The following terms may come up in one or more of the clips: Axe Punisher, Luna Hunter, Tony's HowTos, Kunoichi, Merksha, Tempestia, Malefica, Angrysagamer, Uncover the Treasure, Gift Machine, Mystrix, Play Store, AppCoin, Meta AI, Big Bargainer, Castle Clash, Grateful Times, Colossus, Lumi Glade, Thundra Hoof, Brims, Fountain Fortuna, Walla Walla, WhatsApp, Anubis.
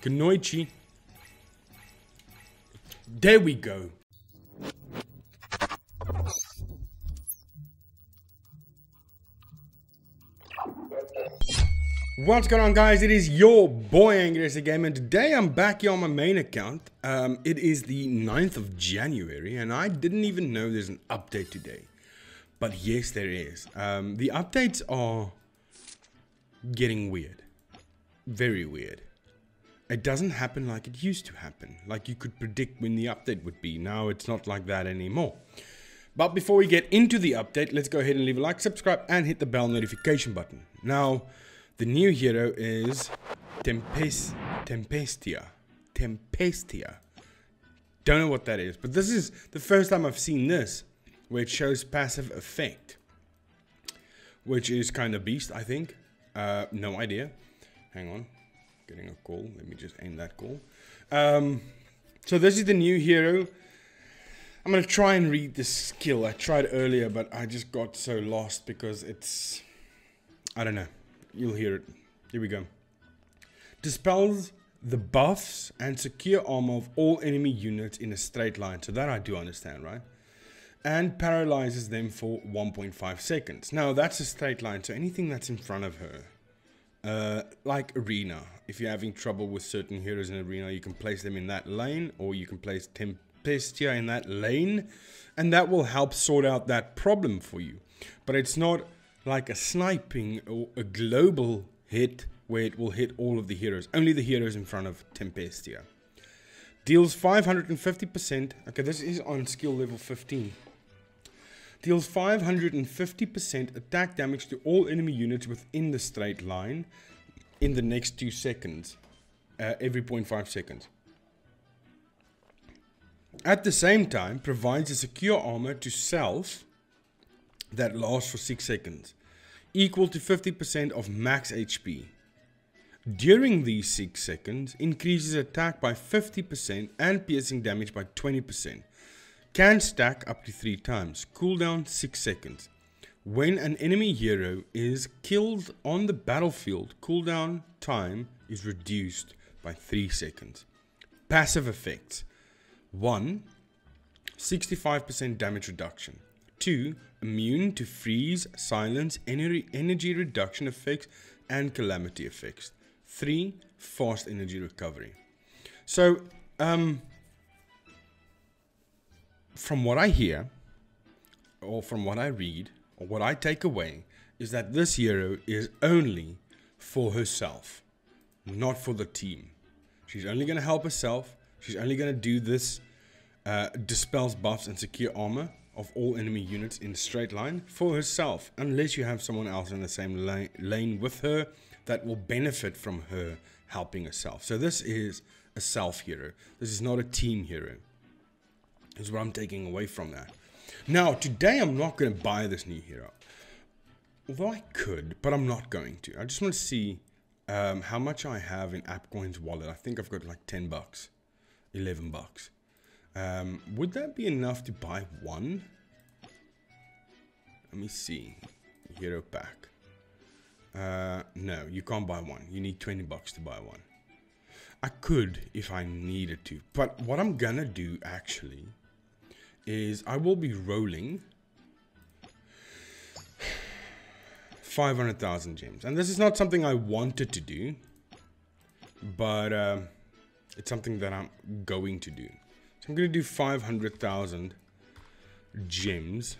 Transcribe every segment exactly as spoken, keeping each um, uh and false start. Kunoichi. There we go. What's going on, guys? It is your boy Angrysagamer, and today I'm back here on my main account. Um, it is the ninth of January, and I didn't even know there's an update today. But yes, there is. Um, the updates are getting weird. Very weird. It doesn't happen like it used to happen. Like you could predict when the update would be. Now it's not like that anymore. But before we get into the update, let's go ahead and leave a like, subscribe, and hit the bell notification button. Now, the new hero is Tempes Tempestia. Tempestia. Don't know what that is, but this is the first time I've seen this, where it shows passive effect, which is kind of beast, I think. Uh, no idea. Hang on, getting a call. Let me just aim that call. Um, so this is the new hero. I'm gonna try and read the skill. I tried earlier, but I just got so lost because it's, I don't know. You'll hear it. Here we go. Dispels the buffs and secure armor of all enemy units in a straight line. So that I do understand, right? And paralyzes them for one point five seconds. Now, that's a straight line. So anything that's in front of her, uh, like Arena. If you're having trouble with certain heroes in Arena, you can place them in that lane. Or you can place Tempestia in that lane. And that will help sort out that problem for you. But it's not like a sniping or a global hit where it will hit all of the heroes. Only the heroes in front of Tempestia. Deals five hundred fifty percent. Okay, this is on skill level fifteen. Deals five hundred fifty percent attack damage to all enemy units within the straight line in the next two seconds. Uh, every zero point five seconds. At the same time, provides a secure armor to self that lasts for six seconds. Equal to fifty percent of max H P. During these six seconds, increases attack by fifty percent and piercing damage by twenty percent. Can stack up to three times. Cooldown six seconds. When an enemy hero is killed on the battlefield, cooldown time is reduced by three seconds. Passive effects. one. sixty-five percent damage reduction. two. Immune to freeze, silence, energy reduction effects, and calamity effects. three. Fast energy recovery. So, um, from what I hear, or from what I read, or what I take away, is that this hero is only for herself, not for the team. She's only going to help herself. She's only going to do this, uh, dispels buffs and secure armor of all enemy units in a straight line for herself, unless you have someone else in the same lane, lane with her that will benefit from her helping herself. So this is a self hero. This is not a team hero. This is what I'm taking away from that. Now, today I'm not going to buy this new hero. Although I could, but I'm not going to. I just want to see um, how much I have in AppCoin's wallet. I think I've got like ten bucks, eleven bucks. Um, would that be enough to buy one? Let me see. Hero pack. Uh, no, you can't buy one. You need twenty bucks to buy one. I could if I needed to. But what I'm gonna do actually is I will be rolling five hundred thousand gems. And this is not something I wanted to do. But um, it's something that I'm going to do. I'm going to do five hundred thousand gems.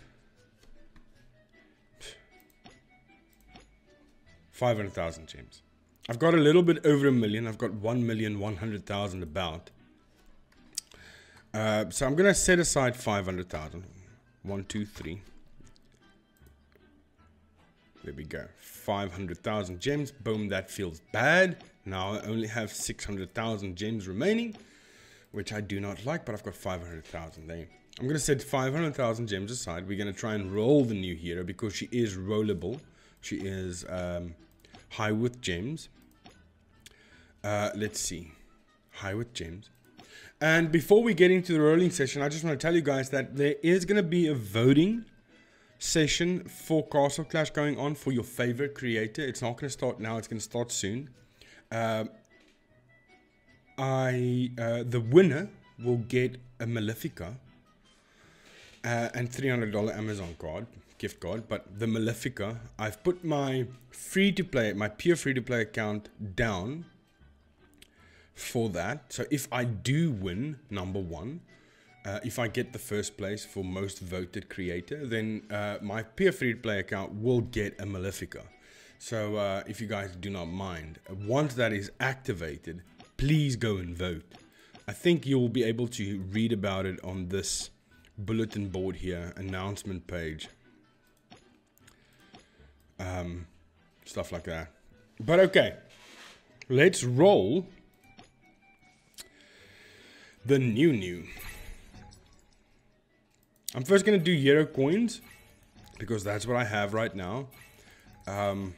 five hundred thousand gems. I've got a little bit over a million. I've got one million one hundred thousand about. Uh, so I'm going to set aside five hundred thousand. One, two, three. There we go. five hundred thousand gems. Boom, that feels bad. Now I only have six hundred thousand gems remaining, which I do not like, but I've got five hundred thousand there. I'm going to set five hundred thousand gems aside. We're going to try and roll the new hero because she is rollable. She is um, high with gems. Uh, let's see. High with gems. And before we get into the rolling session, I just want to tell you guys that there is going to be a voting session for Castle Clash going on for your favorite creator. It's not going to start now. It's going to start soon. Um, I uh, the winner will get a Malefica uh, and three hundred dollar Amazon card, gift card. But the Malefica, I've put my free-to-play, my pure free-to-play account down for that. So if I do win number one, uh, if I get the first place for most voted creator, then uh, my pure free-to-play account will get a Malefica. So uh, if you guys do not mind, once that is activated, please go and vote. I think you will be able to read about it on this bulletin board here, announcement page, um, stuff like that. But okay, let's roll the new new. I'm first gonna do Euro coins because that's what I have right now. Um,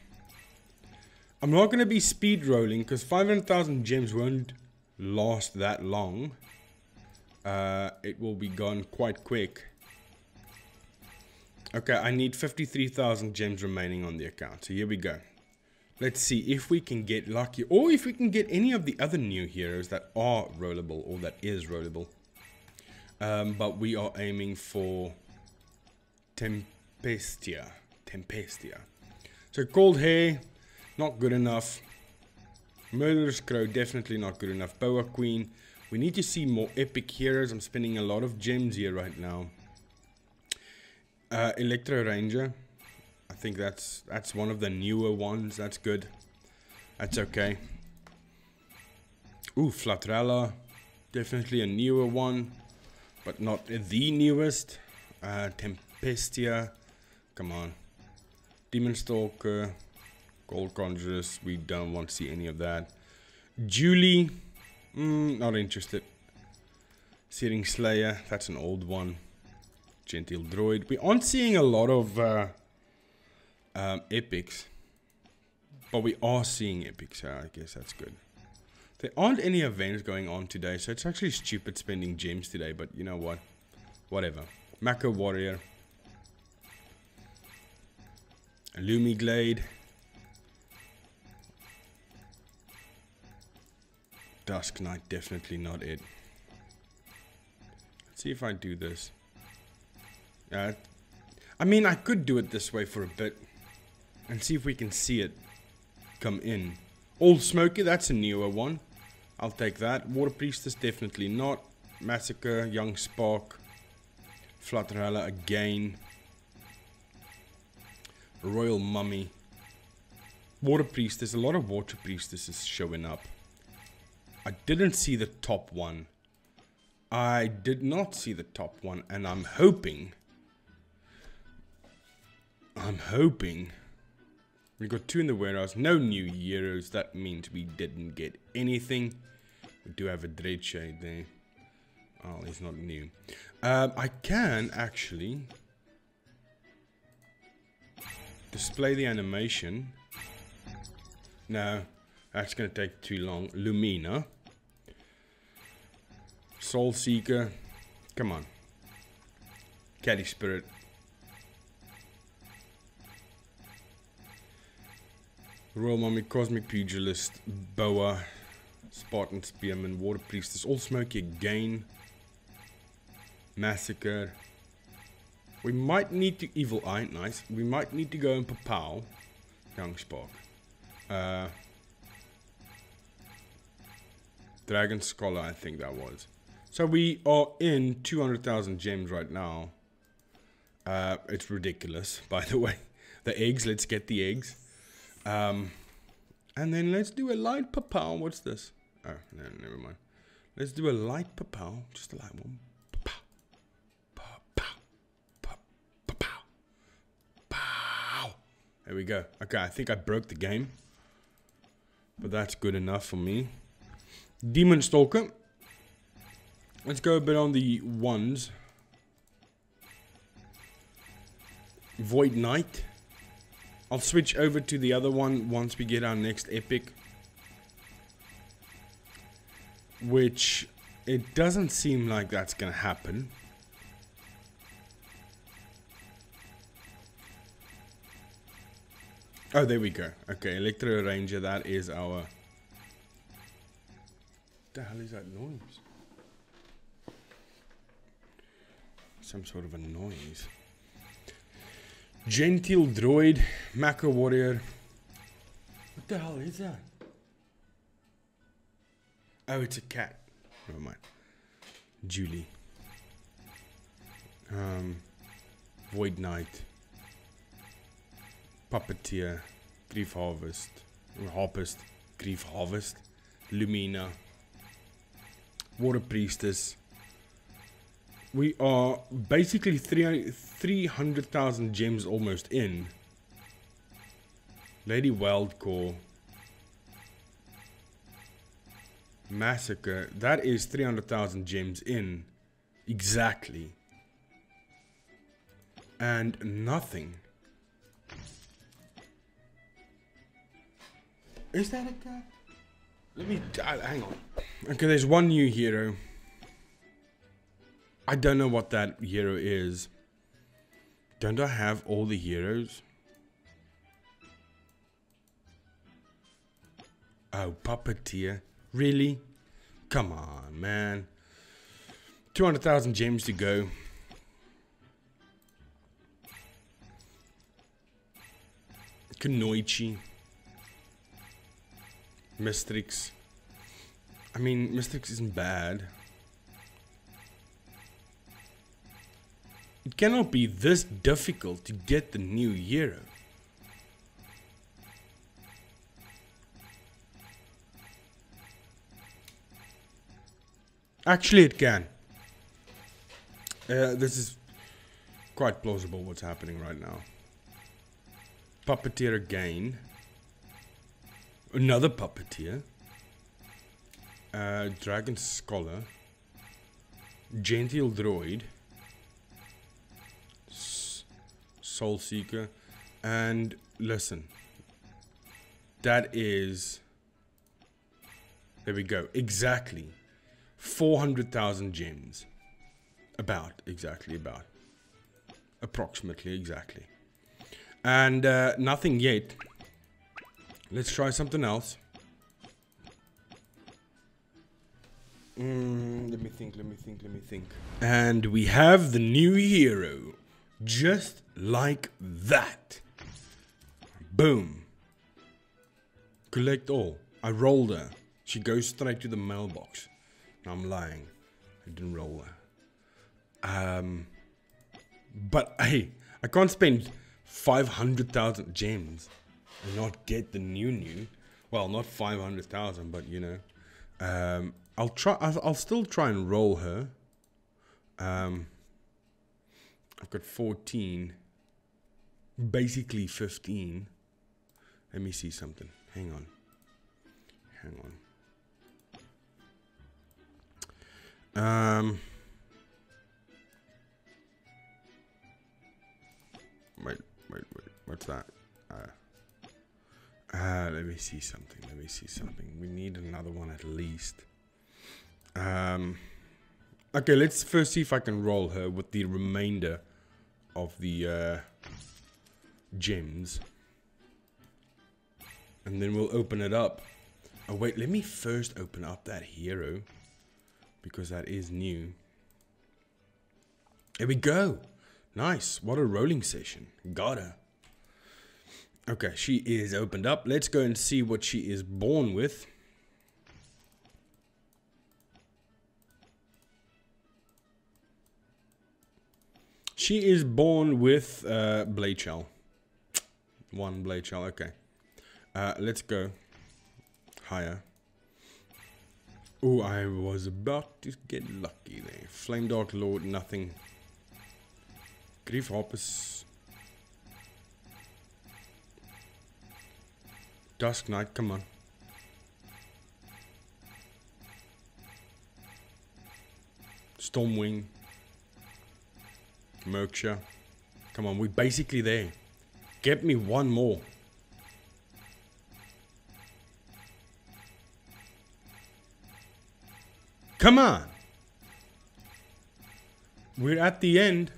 I'm not going to be speed rolling because five hundred thousand gems won't last that long. Uh, it will be gone quite quick. Okay, I need fifty-three thousand gems remaining on the account. So here we go. Let's see if we can get lucky or if we can get any of the other new heroes that are rollable or that is rollable. Um, but we are aiming for Tempestia. Tempestia. So Cold Hair, not good enough. Murderer's Crow, definitely not good enough. Boa Queen, we need to see more epic heroes. I'm spending a lot of gems here right now. Uh, Electro Ranger, I think that's that's one of the newer ones. That's good. That's okay. Ooh, Flatrella, definitely a newer one, but not the newest. Uh, Tempestia, come on. Demon Stalker. Gold Conjurers, we don't want to see any of that. Julie, mm, not interested. Searing Slayer, that's an old one. Genteel Droid, we aren't seeing a lot of uh, um, epics. But we are seeing epics, so I guess that's good. There aren't any events going on today, so it's actually stupid spending gems today, but you know what? Whatever. Mako Warrior. Lumi Glade. Dusk Knight, definitely not it. Let's see if I do this. Uh, I mean, I could do it this way for a bit. And see if we can see it come in. Old Smoky, that's a newer one. I'll take that. Water Priestess, definitely not. Massacre, Young Spark. Flatrella again. Royal Mummy. Water Priestess, a lot of Water Priestesses showing up. I didn't see the top one. I did not see the top one. And I'm hoping. I'm hoping. We got two in the warehouse. No new heroes. That means we didn't get anything. We do have a Dread Shade there. Oh, it's not new. Um, I can actually display the animation. No. That's going to take too long. Lumina. Soul Seeker. Come on. Caddy Spirit. Royal Mummy, Cosmic Pugilist, Boa, Spartan Spearman, Water Priestess. All Smoky again. Massacre. We might need to... Evil Eye, nice. We might need to go and Papao. Young Spark. Uh... Dragon Scholar, I think that was. So we are in two hundred thousand gems right now. Uh, it's ridiculous, by the way. The eggs, let's get the eggs. Um, and then let's do a light papow. What's this? Oh, no, never mind. Let's do a light papow. Just a light one. Papow. Papow. Papow. Papow. Papow. There we go. Okay, I think I broke the game. But that's good enough for me. Demon Stalker. Let's go a bit on the ones. Void Knight. I'll switch over to the other one once we get our next epic. Which, it doesn't seem like that's going to happen. Oh, there we go. Okay, Electro Ranger, that is our... The hell is that noise? Some sort of a noise. Genteel Droid, Maca Warrior. What the hell is that? Oh, it's a cat. Never mind. Julie. Um, Void Knight. Puppeteer. Grief Harvest. Harpist. Grief Harvest. Lumina. Water Priestess. We are basically three hundred thousand gems almost in. Lady Wildcore. Massacre. That is three hundred thousand gems in. Exactly. And nothing. Is that a cat? Let me... Uh, hang on. Okay, there's one new hero. I don't know what that hero is. Don't I have all the heroes? Oh, Puppeteer. Really? Come on, man. two hundred thousand gems to go. Kunoichi. Mystrix. I mean, Mystrix isn't bad. It cannot be this difficult to get the new hero. Actually, it can. Uh, this is quite plausible what's happening right now. Puppeteer again. Another Puppeteer. Uh, Dragon Scholar. Genteel Droid. S Soul Seeker. And listen. That is... There we go. Exactly. four hundred thousand gems. About. Exactly about. Approximately exactly. And uh, nothing yet. Let's try something else. Mm, let me think, let me think, let me think. And we have the new hero. Just like that. Boom. Collect all. I rolled her. She goes straight to the mailbox. No, I'm lying. I didn't roll her. Um, but hey, I can't spend five hundred thousand gems and not get the new new. Well, not five hundred thousand, but you know. Um, I'll try. I'll, I'll still try and roll her. Um, I've got fourteen. Basically fifteen. Let me see something. Hang on. Hang on. Um, wait, wait, wait, what's that? Uh, uh, let me see something, let me see something. We need another one at least. Um, okay, let's first see if I can roll her with the remainder of the uh, gems. And then we'll open it up. Oh wait, let me first open up that hero. Because that is new. There we go. Nice. What a rolling session. Got her. Okay, she is opened up. Let's go and see what she is born with. She is born with uh, Blade Shell. One Blade Shell. Okay. Uh, let's go higher. Oh, I was about to get lucky there. Flame Dark Lord, nothing. Grief Hoppers. Dusk Knight, come on. Stormwing. Merksha. Come on, we're basically there. Get me one more. Come on! We're at the end.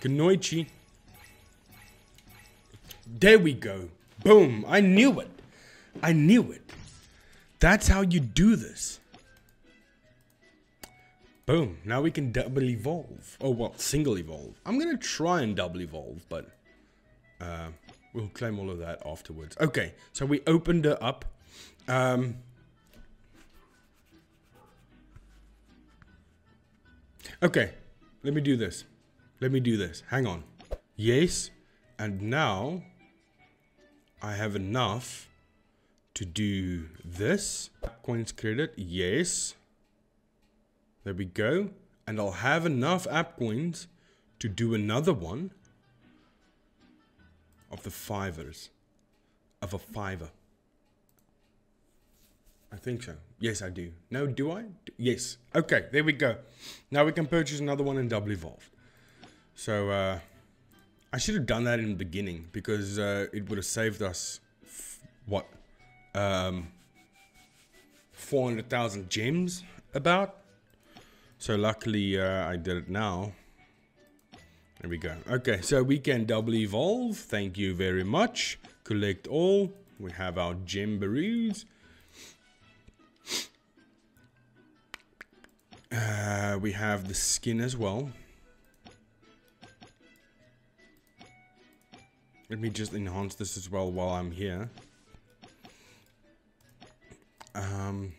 Kunoichi. There we go. Boom! I knew it! I knew it! That's how you do this. Boom, now we can double evolve. Oh, well, single evolve. I'm gonna try and double evolve, but uh, we'll claim all of that afterwards. Okay, so we opened her up. Um, okay, let me do this. Let me do this. Hang on. Yes, and now I have enough to do this. Coins credit, yes. There we go, and I'll have enough app coins to do another one of the fivers, of a fiver. I think so. Yes, I do. No, do I? Yes. Okay, there we go. Now we can purchase another one and double evolve. So uh, I should have done that in the beginning because uh, it would have saved us f what um, four hundred thousand gems about. So luckily uh, I did it now. There we go. Okay, so we can double evolve. Thank you very much. Collect all. We have our gem berries. Uh, we have the skin as well. Let me just enhance this as well while I'm here. Um...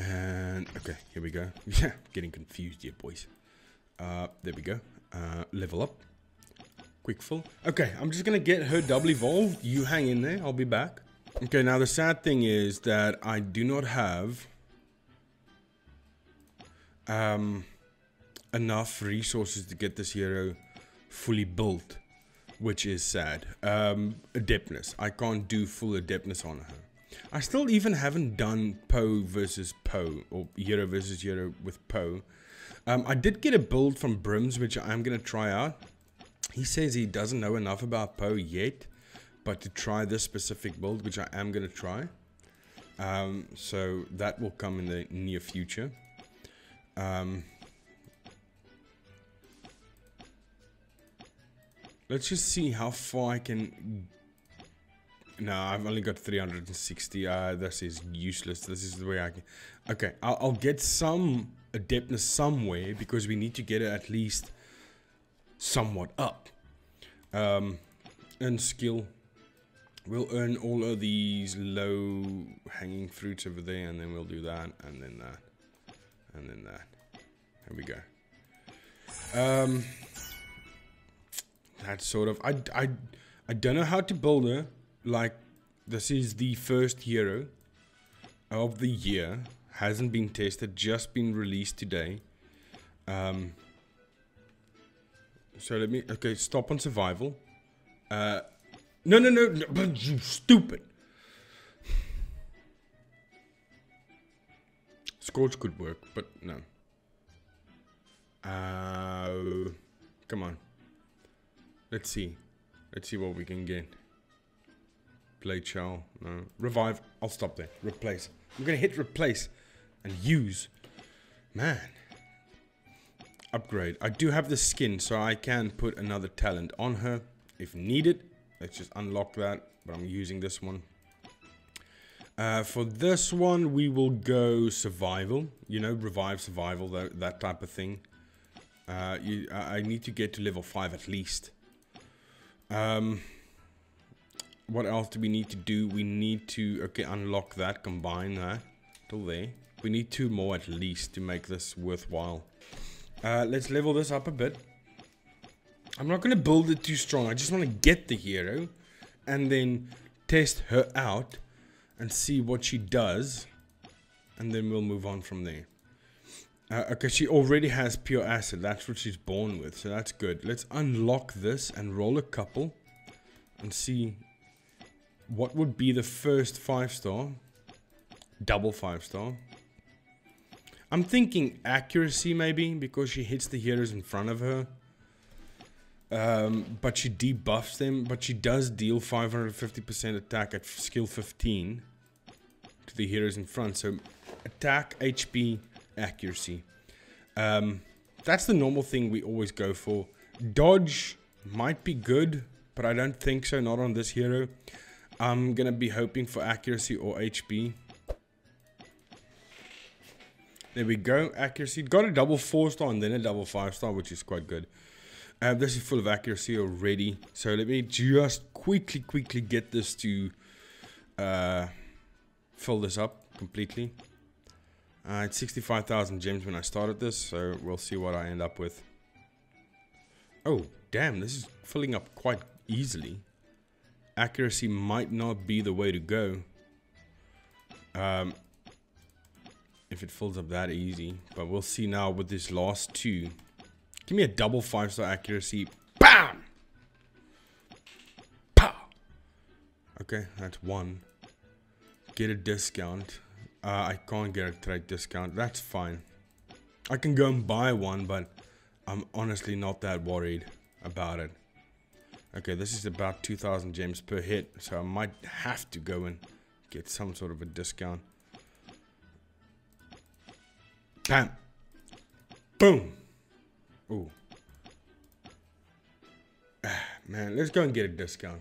And okay, here we go. Yeah, getting confused here, boys. Uh, there we go. Uh, level up. Quick full. Okay, I'm just gonna get her double evolved. You hang in there. I'll be back. Okay, now the sad thing is that I do not have um, enough resources to get this hero fully built, which is sad. Um, adeptness. I can't do full adeptness on her. I still even haven't done Poe versus Poe, or Hero versus Hero with Poe. Um, I did get a build from Brims, which I'm going to try out. He says he doesn't know enough about Poe yet, but to try this specific build, which I am going to try. Um, so that will come in the near future. Um, let's just see how far I can... No, I've only got three hundred sixty. Uh, this is useless. This is the way I can... Okay, I'll, I'll get some adeptness somewhere because we need to get it at least somewhat up. Um, earn skill. We'll earn all of these low hanging fruits over there and then we'll do that and then that. And then that. There we go. Um, that's sort of... I, I, I don't know how to build her. Like, this is the first hero of the year. Hasn't been tested, just been released today. Um, so let me... Okay, stop on survival. Uh, no, no, no, no, you stupid. Scorch could work, but no. Uh, come on. Let's see. Let's see what we can get. Play child, no. Revive, I'll stop there. Replace. I'm gonna hit replace and use. Man. Upgrade. I do have the skin, so I can put another talent on her if needed. Let's just unlock that, but I'm using this one. Uh, for this one, we will go survival. You know, revive, survival, that, that type of thing. Uh, you, I need to get to level five at least. Um... What else do we need to do? We need to, okay, unlock that, combine that. Till there. We need two more at least to make this worthwhile. Uh, let's level this up a bit. I'm not going to build it too strong. I just want to get the hero. And then test her out. And see what she does. And then we'll move on from there. Uh, okay, she already has pure acid. That's what she's born with. So that's good. Let's unlock this and roll a couple. And see... What would be the first five star? Double five star. I'm thinking accuracy maybe, because she hits the heroes in front of her. Um, but she debuffs them, but she does deal five hundred fifty percent attack at skill fifteen to the heroes in front. So attack, H P, accuracy. Um, that's the normal thing we always go for. Dodge might be good, but I don't think so, not on this hero. I'm gonna be hoping for accuracy or H P. There we go. Accuracy. Got a double four star and then a double five star, which is quite good. Uh, this is full of accuracy already. So let me just quickly, quickly get this to uh, fill this up completely. I had sixty-five thousand gems when I started this, so we'll see what I end up with. Oh, damn, this is filling up quite easily. Accuracy might not be the way to go. Um, if it fills up that easy. But we'll see now with this last two. Give me a double five star accuracy. BAM! Pow! Okay, that's one. Get a discount. Uh, I can't get a trade discount. That's fine. I can go and buy one, but I'm honestly not that worried about it. Okay, this is about two thousand gems per hit, so I might have to go and get some sort of a discount. Bam! Boom! Ooh. Ah, man, let's go and get a discount.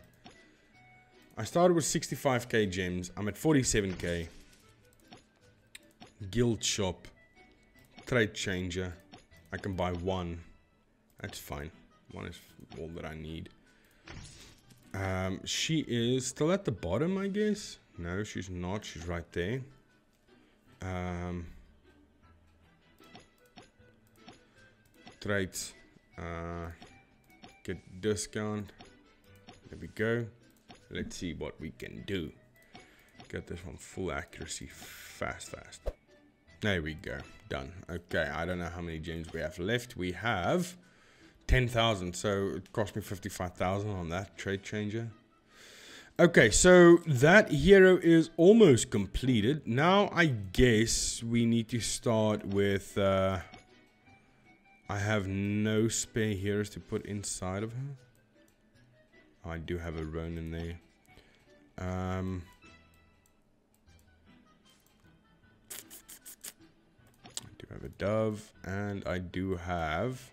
I started with sixty-five K gems. I'm at forty-seven K. Guild shop. Trade changer. I can buy one. That's fine. One is all that I need. Um, she is still at the bottom, I guess. No, she's not. She's right there. Um, trades. Uh, get discount. There we go. Let's see what we can do. Get this one full accuracy. Fast, fast. There we go. Done. Okay, I don't know how many gems we have left. We have ten thousand, so it cost me fifty-five thousand on that trade changer. Okay, so that hero is almost completed. Now I guess we need to start with... Uh, I have no spare heroes to put inside of her. Oh, I do have a Ronin there. Um... I have a dove, and I do have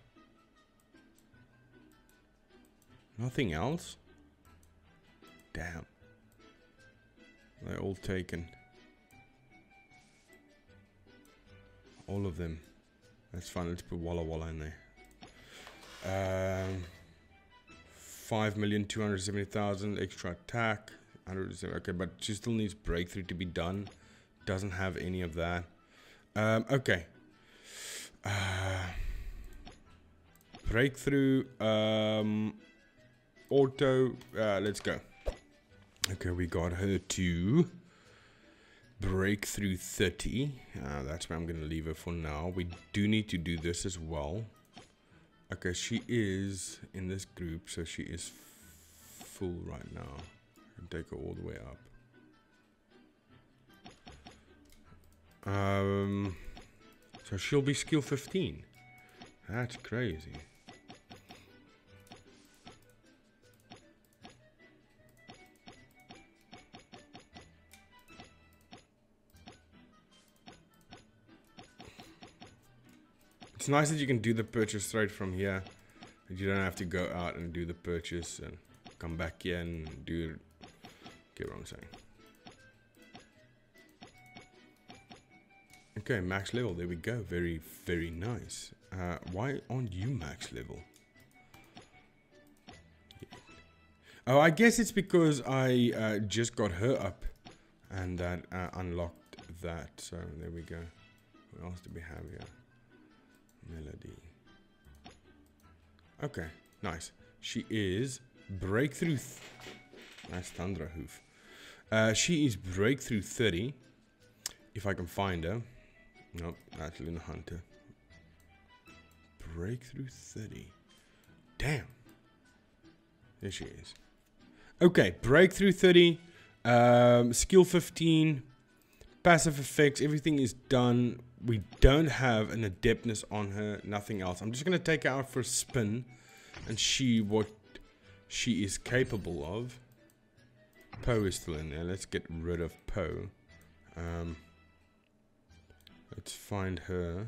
nothing else. Damn, they're all taken. All of them. That's fine. Let's put Walla Walla in there. Um, five million two hundred seventy thousand extra attack. one hundred seventy. Okay, but she still needs breakthrough to be done. Doesn't have any of that. Um, okay. Uh, breakthrough, um, auto, uh, let's go. Okay, we got her to breakthrough thirty. Uh, that's where I'm going to leave her for now. We do need to do this as well. Okay, she is in this group, so she is full right now. I'll take her all the way up. Um... So she'll be skill fifteen. That's crazy. It's nice that you can do the purchase straight from here. That you don't have to go out and do the purchase and come back here and do... Get what I'm saying. Okay, max level. There we go. Very, very nice. Uh, why aren't you max level? Yeah. Oh, I guess it's because I uh, just got her up and that uh, unlocked that. So there we go. What else do we have here? Melody. Okay, nice. She is breakthrough. Th That's Thundra Hoof. Uh, she is breakthrough thirty. If I can find her. Nope, that's Luna Hunter. Breakthrough thirty. Damn. There she is. Okay, breakthrough thirty. Um, skill fifteen. Passive effects. Everything is done. We don't have an adeptness on her. Nothing else. I'm just going to take her out for a spin. And see what she is capable of. Poe is still in there. Let's get rid of Poe. Um... Let's find her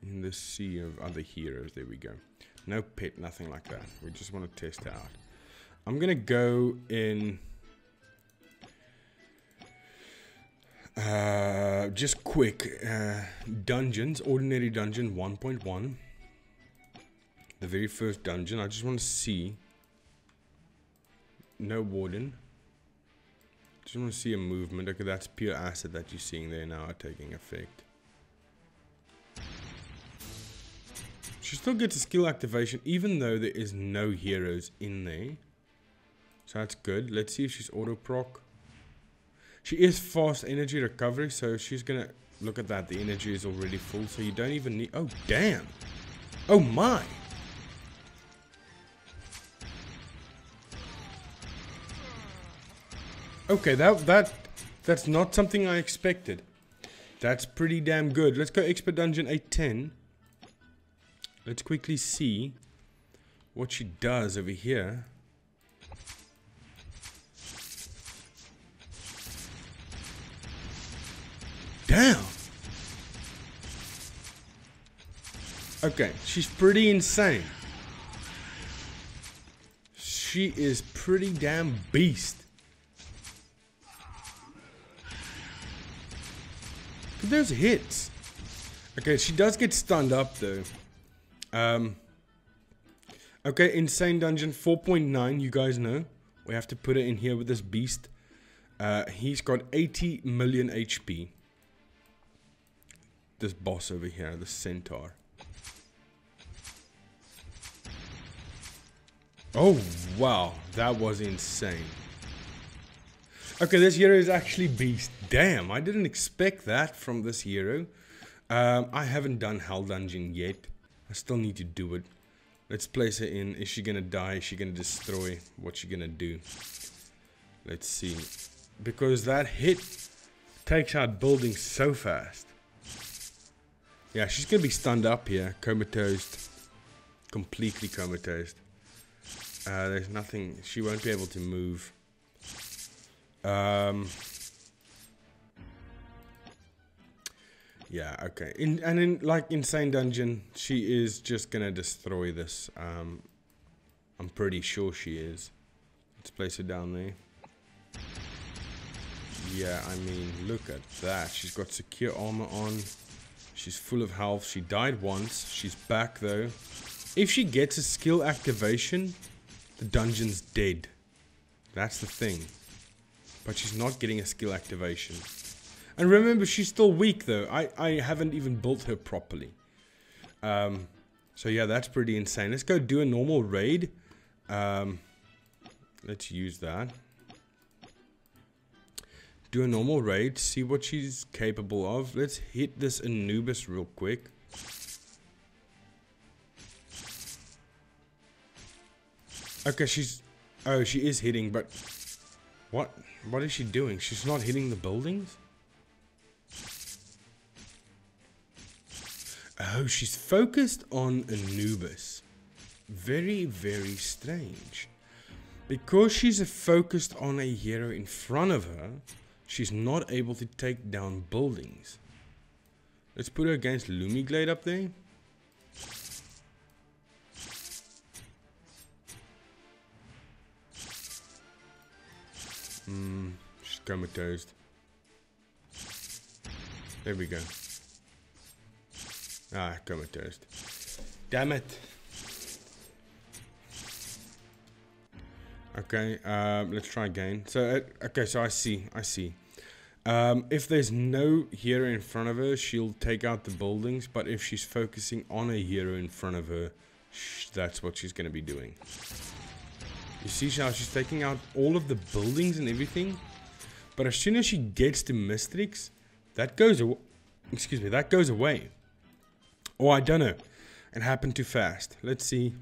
in the sea of other heroes. There we go. No pet, nothing like that. We just want to test her out. I'm going to go in Uh, just quick, uh, dungeons, ordinary dungeon one point one, the very first dungeon. I just want to see, no warden, just want to see a movement. Okay, that's pure acid that you're seeing there now taking effect. She still gets a skill activation even though there is no heroes in there, so that's good. Let's see if she's auto proc. She is fast energy recovery, so she's gonna look at that. The energy is already full, so you don't even need. Oh damn! Oh my! Okay, that that that's not something I expected. That's pretty damn good. Let's go Expert Dungeon eight ten. Let's quickly see what she does over here. Damn. Okay, she's pretty insane. She is pretty damn beast. But there's hits. Okay, she does get stunned up though. Um. Okay, Insane Dungeon four point nine. You guys know we have to put it in here with this beast. Uh, he's got eighty million H P. This boss over here, the centaur. Oh wow, that was insane. Okay, this hero is actually beast. Damn, I didn't expect that from this hero. Um, I haven't done Hell Dungeon yet. I still need to do it. Let's place her in. Is she gonna die? Is she gonna destroy? What's she gonna do? Let's see. Because that hit takes out buildings so fast. Yeah, she's going to be stunned up here, comatosed, completely comatosed. Uh, there's nothing, she won't be able to move. Um, yeah, okay. In, and in, like, Insane Dungeon, she is just going to destroy this. Um, I'm pretty sure she is. Let's place her down there. Yeah, I mean, look at that. She's got secure armor on. She's full of health. She died once. She's back though. If she gets a skill activation, the dungeon's dead. That's the thing. But she's not getting a skill activation. And remember, she's still weak though. I, I haven't even built her properly. Um, so yeah, that's pretty insane. Let's go do a normal raid. Um, let's use that. Do a normal raid, see what she's capable of. Let's hit this Anubis real quick. Okay, she's... Oh, she is hitting, but... What? What is she doing? She's not hitting the buildings? Oh, she's focused on Anubis. Very, very strange. Because she's focused on a hero in front of her... She's not able to take down buildings. Let's put her against Lumi Glade up there. Mm, she's comatose. There we go. Ah, comatose. Damn it. Okay, uh, let's try again. So, uh, okay, so I see, I see. Um, if there's no hero in front of her, she'll take out the buildings. But if she's focusing on a hero in front of her, sh that's what she's going to be doing. You see how she's taking out all of the buildings and everything. But as soon as she gets to Mystrix, that goes away. Excuse me, that goes away. Oh, I don't know. It happened too fast. Let's see.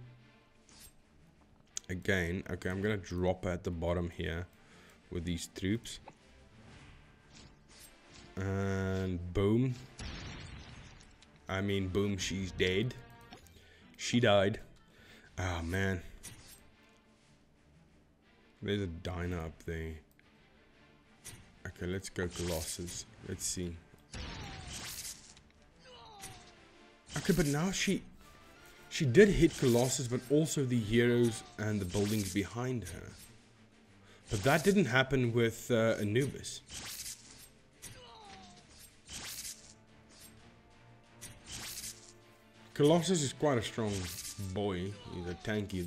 Again, okay, I'm going to drop her at the bottom here with these troops. And boom. I mean, boom, she's dead. She died. Oh, man. There's a diner up there. Okay, let's go Colossus. Let's see. Okay, but now she... She did hit Colossus, but also the heroes and the buildings behind her. But that didn't happen with uh, Anubis. Colossus is quite a strong boy. He's a tanky,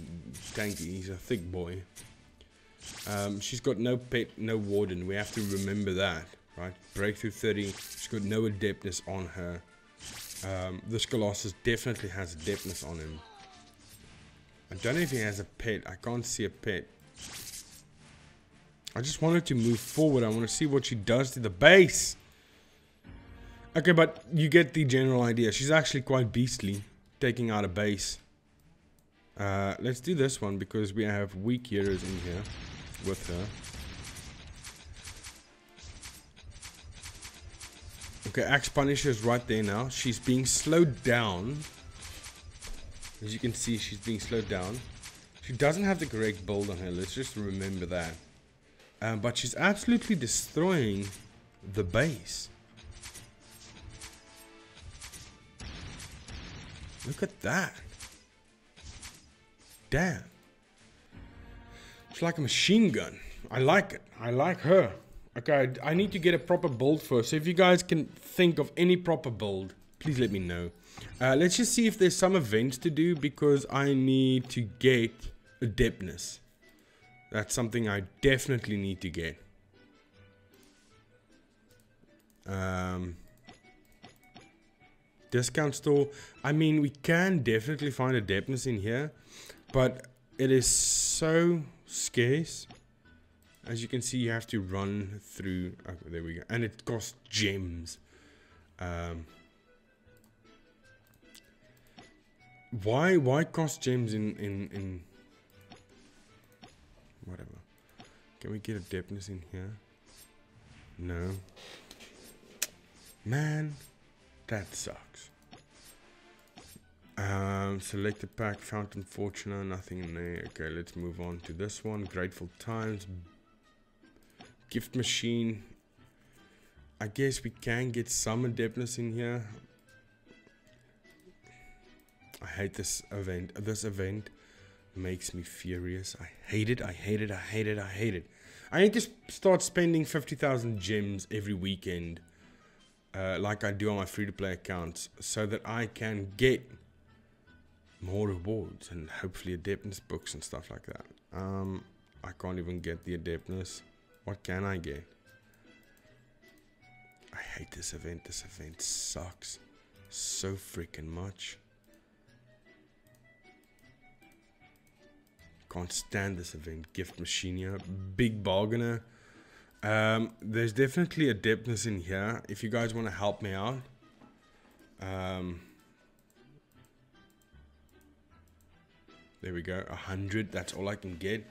tanky. He's a thick boy. Um, she's got no pet, no warden. We have to remember that, right? Breakthrough thirty. She's got no adeptness on her. Um, this Colossus definitely has adeptness on him. I don't know if he has a pet. I can't see a pet. I just want her to move forward. I want to see what she does to the base. Okay, but you get the general idea. She's actually quite beastly, taking out a base. Uh, let's do this one because we have weak heroes in here with her. Okay, Axe Punisher is right there now. She's being slowed down. As you can see, she's being slowed down. She doesn't have the correct build on her. Let's just remember that. Um, but she's absolutely destroying the base. Look at that. Damn. It's like a machine gun. I like it. I like her. Okay, I need to get a proper build first. So if you guys can think of any proper build, please let me know. Uh, let's just see if there's some events to do because I need to get adeptness. That's something I definitely need to get. Um... Discount store. I mean, we can definitely find adeptness in here, but it is so scarce. As you can see, you have to run through. Okay, there we go. And it costs gems. Um, why? Why cost gems in in in? Whatever. Can we get adeptness in here? No. Man. That sucks. Um, select a pack, Fountain Fortuna, nothing in there. Okay, let's move on to this one. Grateful Times. Gift Machine. I guess we can get some adeptness in here. I hate this event. This event makes me furious. I hate it, I hate it, I hate it, I hate it. I need to start spending fifty thousand gems every weekend. Uh, like I do on my free-to-play accounts, so that I can get more rewards and hopefully adeptness books and stuff like that. Um, I can't even get the adeptness. What can I get? I hate this event. This event sucks so freaking much. Can't stand this event. Gift Machine, Big Bargainer. Um, there's definitely adeptness in here. If you guys want to help me out, um, there we go. A hundred. That's all I can get.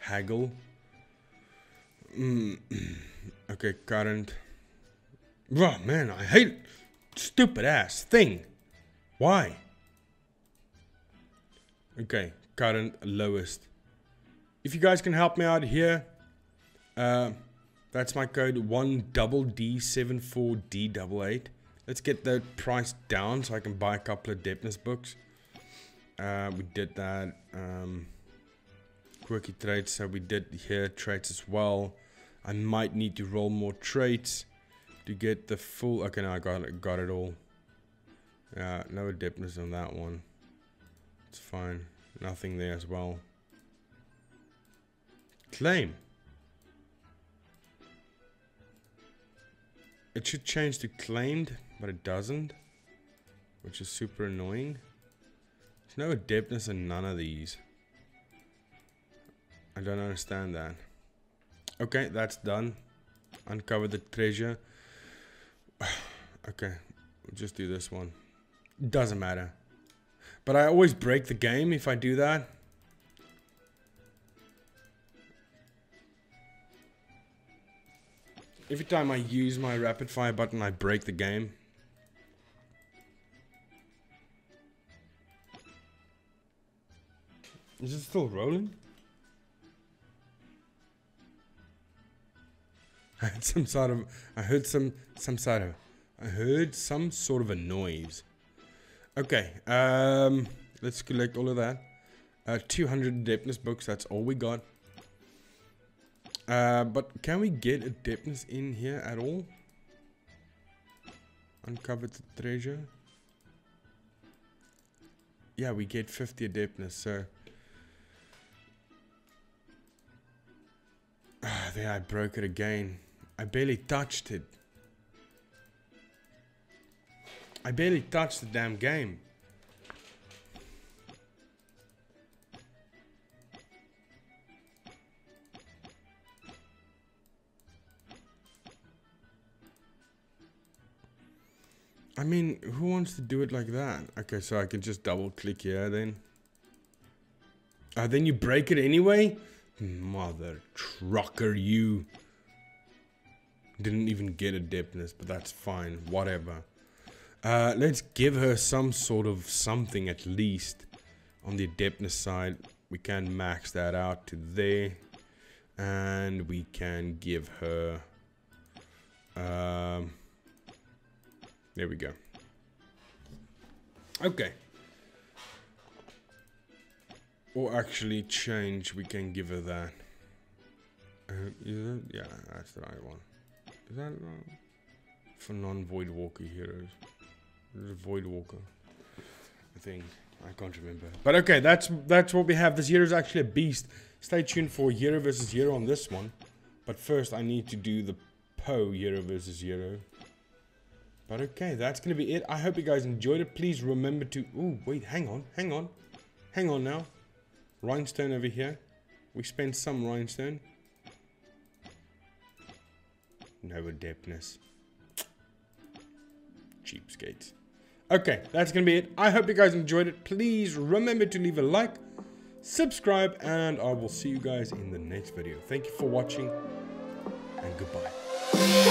Haggle. Mm. Okay, current. Oh man, I hate it. Stupid ass thing. Why? Okay, current lowest. If you guys can help me out here, uh. That's my code one double D seven four D eight eight. Let's get the price down so I can buy a couple of adeptness books. Uh, we did that. Um, quirky traits. So we did here traits as well. I might need to roll more traits to get the full. Okay, no, I got it, got it all. Uh, no adeptness on that one. It's fine. Nothing there as well. Claim. It should change to claimed, but it doesn't, which is super annoying. There's no adeptness in none of these. I don't understand that. Okay, that's done. Uncover the treasure. Okay, we'll just do this one. Doesn't matter. But I always break the game if I do that. Every time I use my rapid fire button, I break the game. Is it still rolling? I heard some sort of, I heard some, some sort of, I heard some sort of a noise. Okay, um, let's collect all of that. Uh, two hundred adeptness books, that's all we got. Uh, but can we get adeptness in here at all? Uncovered the treasure. yeah, we get fifty adeptness, so... Ah, there, I broke it again. I barely touched it. I barely touched the damn game. I mean, who wants to do it like that? Okay, so I can just double click here then. Ah, uh, then you break it anyway? Mother trucker, you. Didn't even get adeptness, but that's fine. Whatever. Uh, let's give her some sort of something at least. On the adeptness side, we can max that out to there. And we can give her... Um... There we go. Okay. Or actually change, we can give her that. Uh, is that yeah, that's the right one. Is that right? For non-void walker heroes. Void walker. I think. I can't remember. But okay, that's that's what we have. This hero is actually a beast. Stay tuned for hero versus hero on this one. But first I need to do the Poe hero versus hero. But okay, that's going to be it. I hope you guys enjoyed it. Please remember to... Ooh, wait, hang on, hang on. Hang on now. Rhinestone over here. We spent some rhinestone. No adeptness. Cheapskates. Okay, that's going to be it. I hope you guys enjoyed it. Please remember to leave a like, subscribe, and I will see you guys in the next video. Thank you for watching, and goodbye.